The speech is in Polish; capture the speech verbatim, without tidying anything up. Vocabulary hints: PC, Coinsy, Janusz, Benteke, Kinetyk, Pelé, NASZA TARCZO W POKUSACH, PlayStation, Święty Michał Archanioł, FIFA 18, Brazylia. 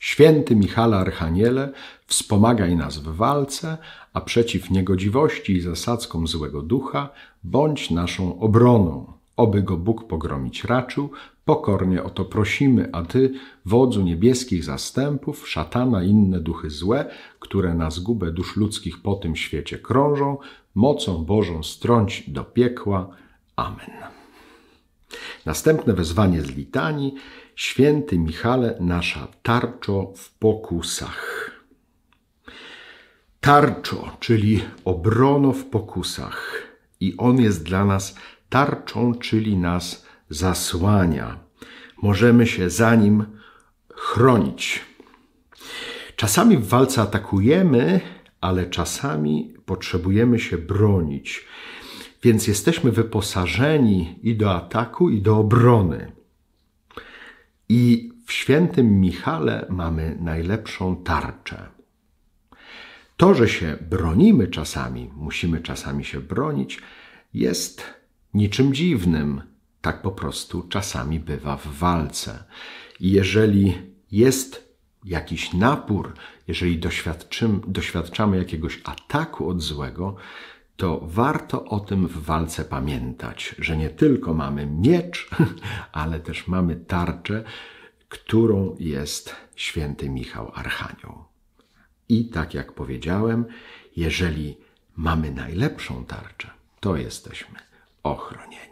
Święty Michale Archaniele, wspomagaj nas w walce, a przeciw niegodziwości i zasadzkom złego ducha bądź naszą obroną. Oby go Bóg pogromić raczył, pokornie o to prosimy, a Ty, wodzu niebieskich zastępów, szatana i inne duchy złe, które na zgubę dusz ludzkich po tym świecie krążą, mocą Bożą strąć do piekła. Amen. Następne wezwanie z litanii. Święty Michale, nasza tarczo w pokusach. Tarczo, czyli obrono w pokusach. I on jest dla nas tarczą, czyli nas zasłania. Możemy się za nim chronić. Czasami w walce atakujemy, ale czasami potrzebujemy się bronić. Więc jesteśmy wyposażeni i do ataku, i do obrony. I w Świętym Michale mamy najlepszą tarczę. To, że się bronimy czasami, musimy czasami się bronić, jest niczym dziwnym. Tak po prostu czasami bywa w walce. I jeżeli jest jakiś napór, jeżeli doświadczymy, doświadczamy jakiegoś ataku od złego, to warto o tym w walce pamiętać, że nie tylko mamy miecz, ale też mamy tarczę, którą jest Święty Michał Archanioł. I tak jak powiedziałem, jeżeli mamy najlepszą tarczę, to jesteśmy ochronieni.